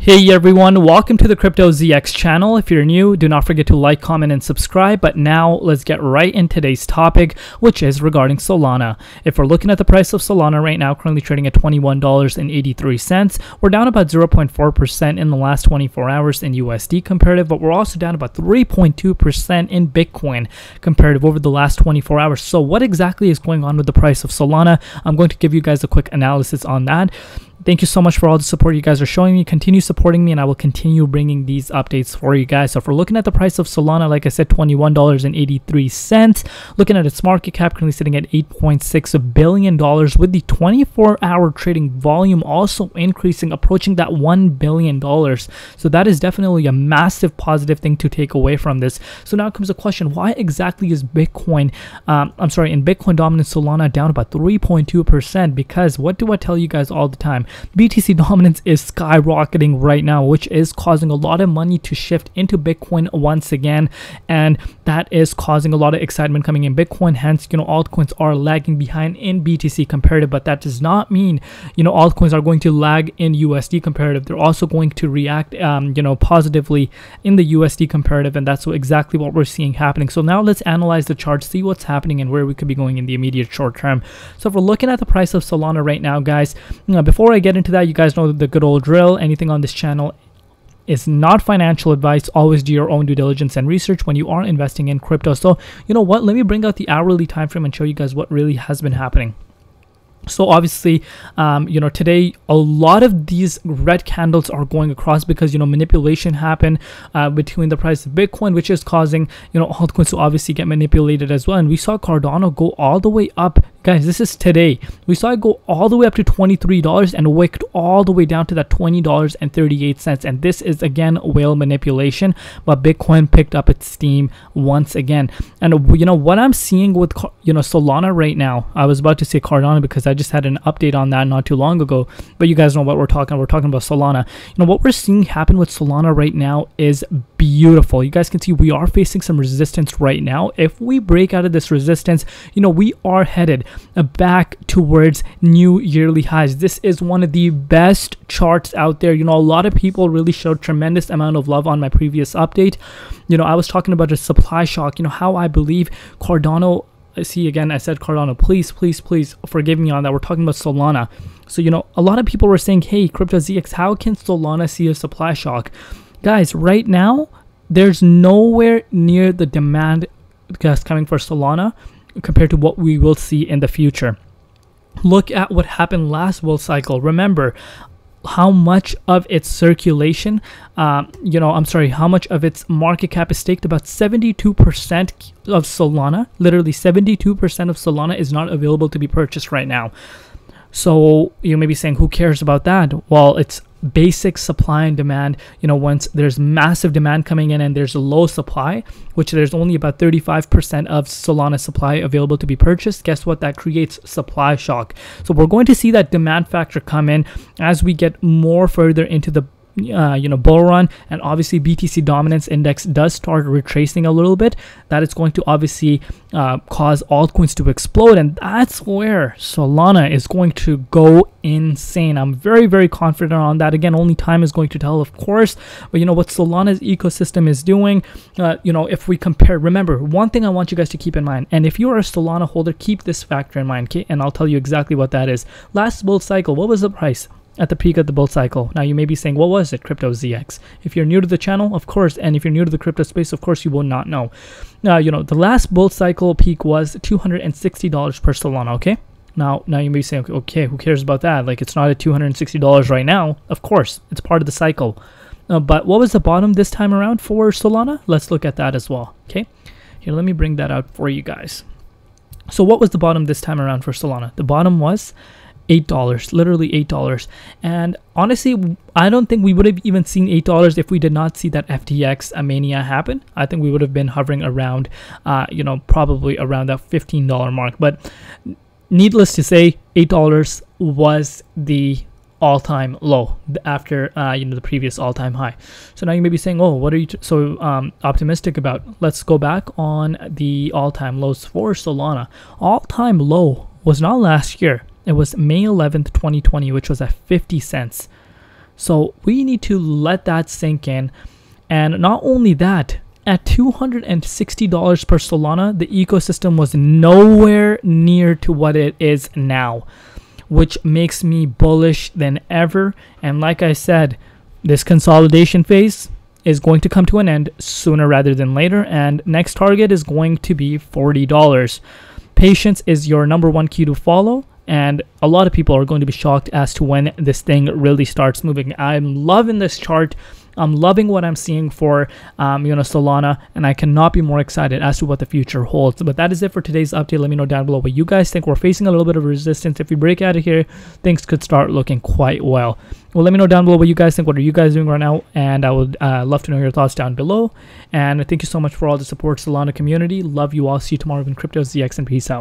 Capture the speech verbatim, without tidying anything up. Hey everyone, welcome to the Crypto Z X channel. If you're new, do not forget to like, comment, and subscribe. But now let's get right in today's topic, which is regarding Solana. If we're looking at the price of Solana right now, currently trading at twenty-one dollars and eighty-three cents. We're down about zero point four percent in the last twenty-four hours in U S D comparative, but we're also down about three point two percent in Bitcoin comparative over the last twenty-four hours. So what exactly is going on with the price of Solana? I'm going to give you guys a quick analysis on that. Thank you so much for all the support you guys are showing me. Continue supporting me and I will continue bringing these updates for you guys. So if we're looking at the price of Solana, like I said, twenty-one dollars and eighty-three cents. Looking at its market cap, currently sitting at eight point six billion dollars, with the twenty-four hour trading volume also increasing, approaching that one billion dollars. So that is definitely a massive positive thing to take away from this. So now comes the question, why exactly is Bitcoin, um, I'm sorry, in Bitcoin dominant Solana down about three point two percent? Because what do I tell you guys all the time? B T C dominance is skyrocketing right now, which is causing a lot of money to shift into Bitcoin once again, and that is causing a lot of excitement coming in Bitcoin. Hence, you know, altcoins are lagging behind in B T C comparative, but that does not mean, you know, altcoins are going to lag in U S D comparative. They're also going to react um, you know, positively in the U S D comparative, and that's exactly what we're seeing happening. So now let's analyze the chart, see what's happening and where we could be going in the immediate short term. So if we're looking at the price of Solana right now, guys, you know, before I get into that, you guys know the good old drill. Anything on this channel is not financial advice. Always do your own due diligence and research when you are investing in crypto. So you know what, let me bring out the hourly time frame and show you guys what really has been happening. So obviously, um, you know, today a lot of these red candles are going across because, you know, manipulation happened uh, between the price of Bitcoin, which is causing, you know, altcoins to obviously get manipulated as well. And we saw Cardano go all the way up. Guys, this is today. We saw it go all the way up to twenty-three dollars and wicked all the way down to that twenty dollars and thirty-eight cents. And this is, again, whale manipulation. But Bitcoin picked up its steam once again. And, you know, what I'm seeing with, you know, Solana right now, I was about to say Cardano because I just had an update on that not too long ago, but you guys know what we're talking. We're talking about Solana. You know, what we're seeing happen with Solana right now is beautiful. You guys can see we are facing some resistance right now. If we break out of this resistance, you know, we are headed back towards new yearly highs. This is one of the best charts out there. You know, a lot of people really showed tremendous amount of love on my previous update. You know, I was talking about a supply shock, you know, how I believe Cardano, see again, I said Cardano, please, please, please forgive me on that. We're talking about Solana. So, you know, a lot of people were saying, hey, Crypto Z X, how can Solana see a supply shock? Guys, right now, there's nowhere near the demand that's coming for Solana compared to what we will see in the future. Look at what happened last bull cycle. Remember how much of its circulation, um, you know, I'm sorry, how much of its market cap is staked? About seventy-two percent of Solana, literally seventy-two percent of Solana is not available to be purchased right now. So you may be saying, who cares about that? Well, it's basic supply and demand. You know, once there's massive demand coming in and there's a low supply, which there's only about thirty-five percent of Solana supply available to be purchased, guess what? That creates supply shock. So we're going to see that demand factor come in as we get more further into the Uh, you know, bull run, and obviously B T C dominance index does start retracing a little bit. That is going to obviously uh, cause altcoins to explode, and that's where Solana is going to go insane. I'm very, very confident on that. Again, only time is going to tell, of course. But you know what Solana's ecosystem is doing. Uh, you know, if we compare, remember one thing I want you guys to keep in mind, and if you are a Solana holder, keep this factor in mind, okay? And I'll tell you exactly what that is. Last bull cycle, what was the price at the peak of the bull cycle? Now you may be saying, what was it, Crypto Z X? If you're new to the channel, of course, and if you're new to the crypto space, of course, you will not know. Now, you know, the last bull cycle peak was two hundred sixty dollars per Solana, okay? Now, now you may be saying, okay, okay, who cares about that? Like, it's not at two hundred sixty dollars right now. Of course, it's part of the cycle. Uh, but what was the bottom this time around for Solana? Let's look at that as well, okay? Here, let me bring that out for you guys. So what was the bottom this time around for Solana? The bottom was eight dollars, literally eight dollars. And honestly, I don't think we would have even seen eight dollars if we did not see that F T X mania happen. I think we would have been hovering around, uh, you know, probably around that fifteen dollar mark. But needless to say, eight dollars was the all-time low after uh, you know, the previous all-time high. So now you may be saying, oh, what are you t so um, optimistic about? Let's go back on the all-time lows for Solana. All-time low was not last year. It was May eleventh, twenty twenty, which was at fifty cents. So we need to let that sink in. And not only that, at two hundred sixty dollars per Solana, the ecosystem was nowhere near to what it is now, which makes me bullish than ever. And like I said, this consolidation phase is going to come to an end sooner rather than later. And next target is going to be forty dollars. Patience is your number one key to follow. And a lot of people are going to be shocked as to when this thing really starts moving. I'm loving this chart. I'm loving what I'm seeing for um, you know, Solana, and I cannot be more excited as to what the future holds. But that is it for today's update. Let me know down below what you guys think. We're facing a little bit of resistance. If we break out of here, things could start looking quite well. Well, let me know down below what you guys think. What are you guys doing right now? And I would uh, love to know your thoughts down below. And thank you so much for all the support, Solana community. Love you all. See you tomorrow in Crypto Z X, and peace out.